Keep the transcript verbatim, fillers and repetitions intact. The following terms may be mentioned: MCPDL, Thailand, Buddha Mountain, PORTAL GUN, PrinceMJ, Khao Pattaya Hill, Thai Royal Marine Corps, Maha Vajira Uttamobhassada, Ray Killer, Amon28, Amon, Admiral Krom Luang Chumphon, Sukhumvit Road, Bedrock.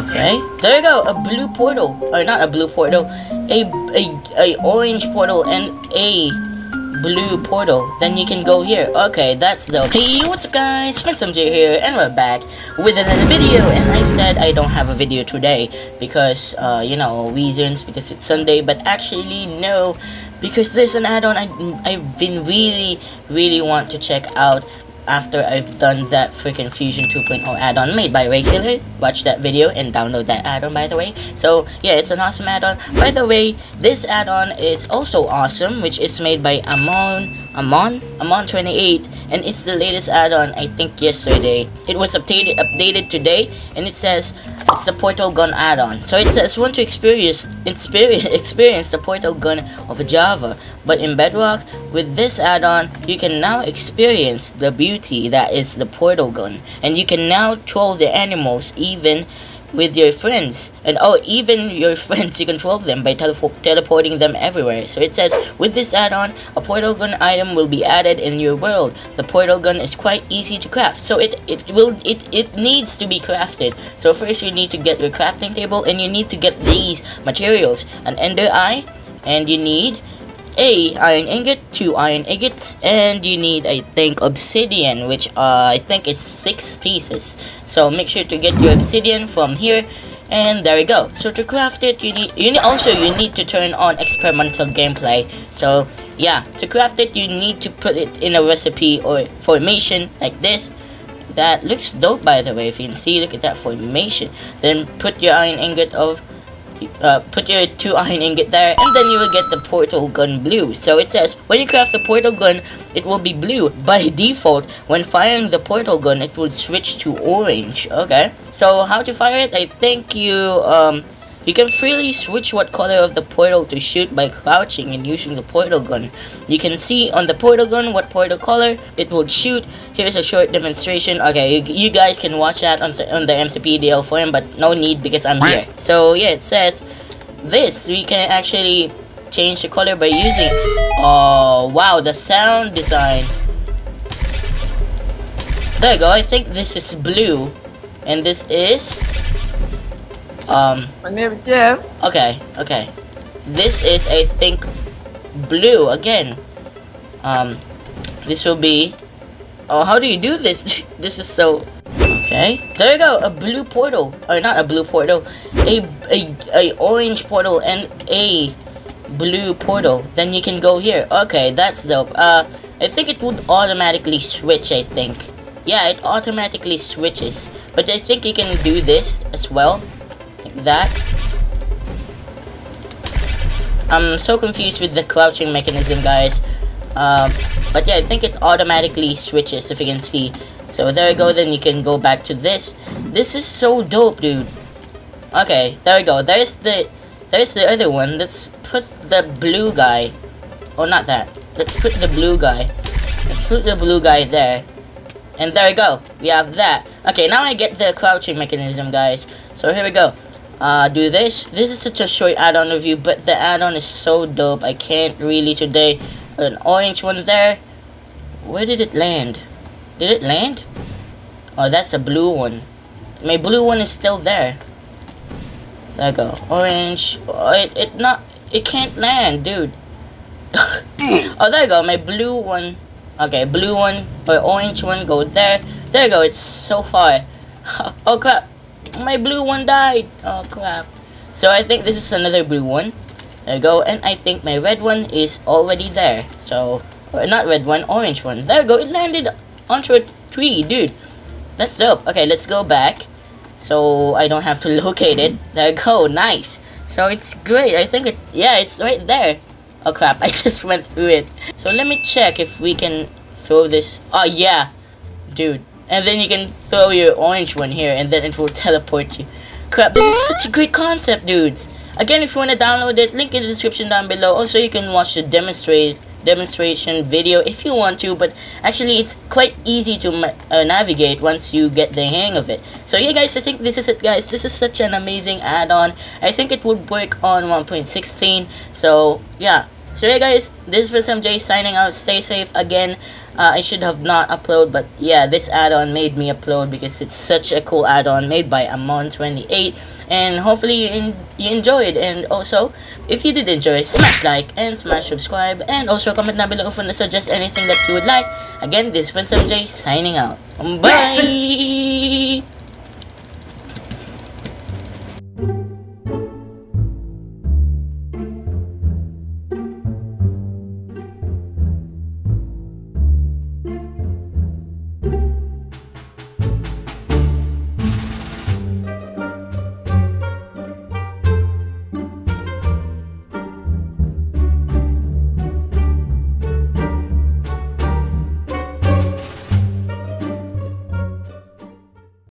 Okay, there you go, a blue portal, or not a blue portal, a, a, a orange portal and a blue portal. Then you can go here. Okay, that's dope. Hey, what's up guys, PrinceMJ here, and we're back with another video. And I said I don't have a video today because, uh, you know, reasons, because it's Sunday, but actually no, because there's an add-on I, I've been really, really want to check out after I've done that freaking Fusion two point oh add-on made by Ray Killer. Watch that video and download that add-on, by the way. So yeah, it's an awesome add-on. By the way, this add-on is also awesome, which is made by Amon, Amon, Amon twenty-eight, and it's the latest add-on, I think yesterday. It was updated, updated today, and it says it's the Portal Gun add-on. So it says, want to experience, experience, experience the Portal Gun of Java, but in Bedrock, with this add-on, you can now experience the beauty that is the portal gun, and you can now troll the animals even with your friends, and oh, even your friends, you control them by telepo teleporting them everywhere. So it says, with this add-on, a portal gun item will be added in your world. The portal gun is quite easy to craft, so it it will it it needs to be crafted. So first you need to get your crafting table, and you need to get these materials: an ender eye, and you need a iron ingot, two iron ingots, and you need, I think, obsidian, which uh, I think is six pieces. So make sure to get your obsidian from here, and there we go. So to craft it, you need you need also you need to turn on experimental gameplay. So yeah, to craft it, you need to put it in a recipe or formation like this. That looks dope, by the way. If you can see, look at that formation. Then put your iron ingot of. Uh, put your two iron ingot there, and then you will get the portal gun blue. So it says, when you craft the portal gun, it will be blue. By default, when firing the portal gun, it will switch to orange. Okay, so how to fire it? I think you, um, you can freely switch what color of the portal to shoot by crouching and using the portal gun. You can see on the portal gun what portal color it will shoot. Here's a short demonstration. Okay, you, you guys can watch that on, on the M C P D L forum, but no need because I'm here. So yeah, it says this. We can actually change the color by using... Oh, wow, the sound design. There you go. I think this is blue. And this is... Um, okay, okay. This is, I think, blue again. Um, this will be... Oh, how do you do this? This is so... Okay, there you go, a blue portal. Or not a blue portal, a, a, a orange portal and a blue portal. Then you can go here. Okay, that's dope. Uh, I think it would automatically switch, I think. Yeah, it automatically switches. But I think you can do this as well. That I'm so confused with the crouching mechanism, guys. Um, but yeah, I think it automatically switches, if you can see. So there you go. Then you can go back to this. This is so dope, dude. Okay, there we go. There's the there's the other one. Let's put the blue guy. Oh, not that. Let's put the blue guy. Let's put the blue guy there. And there we go. We have that. Okay, now I get the crouching mechanism, guys. So here we go. Uh, do this. This is such a short add-on review, but the add-on is so dope. I can't really today. An orange one there. Where did it land? Did it land? Oh, that's a blue one. My blue one is still there. There I go. Orange. Oh, it, it not. It can't land, dude. Oh, there you go. My blue one. Okay, blue one or orange one. Go there. There you go. It's so far. Oh crap. My blue one died. Oh crap. So I think this is another blue one. There you go. And I think my red one is already there. So, or not red one, orange one. There you go. It landed onto a tree, dude. That's dope. Okay, let's go back. So I don't have to locate it. There you go. Nice. So it's great. I think it, yeah, it's right there. Oh crap. I just went through it. So let me check if we can throw this. Oh yeah. Dude. And then you can throw your orange one here, and then it will teleport you. Crap, this is such a great concept, dudes. Again, if you want to download it, link in the description down below. Also, you can watch the demonstrate demonstration video if you want to. But actually, it's quite easy to uh, navigate once you get the hang of it. So yeah, guys, I think this is it, guys. This is such an amazing add-on. I think it would work on one point sixteen. So yeah. So yeah, guys, this is PrinceMJ signing out. Stay safe again. Uh, I should have not uploaded, but yeah, this add-on made me upload because it's such a cool add-on made by Amon twenty-eight, and hopefully you, en you enjoyed. And also, if you did enjoy, smash like and smash subscribe, and also comment down below if you want to suggest anything that you would like. Again, this is PrinceMJ signing out. Bye!